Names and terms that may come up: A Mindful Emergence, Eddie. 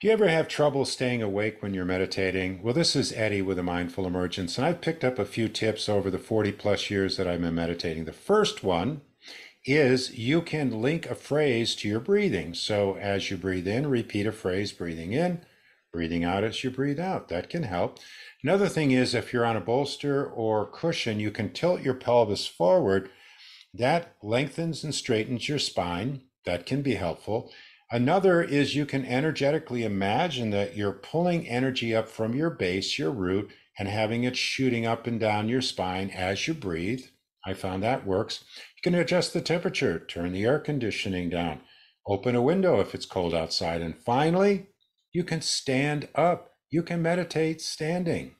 Do you ever have trouble staying awake when you're meditating? Well, this is Eddie with A Mindful Emergence, and I've picked up a few tips over the 40-plus years that I've been meditating. The first one is you can link a phrase to your breathing. So as you breathe in, repeat a phrase, breathing in, breathing out as you breathe out. That can help. Another thing is if you're on a bolster or cushion, you can tilt your pelvis forward. That lengthens and straightens your spine. That can be helpful. Another is you can energetically imagine that you're pulling energy up from your base, your root, and having it shooting up and down your spine as you breathe. I found that works. You can adjust the temperature, turn the air conditioning down, open a window if it's cold outside, and finally, you can stand up. You can meditate standing.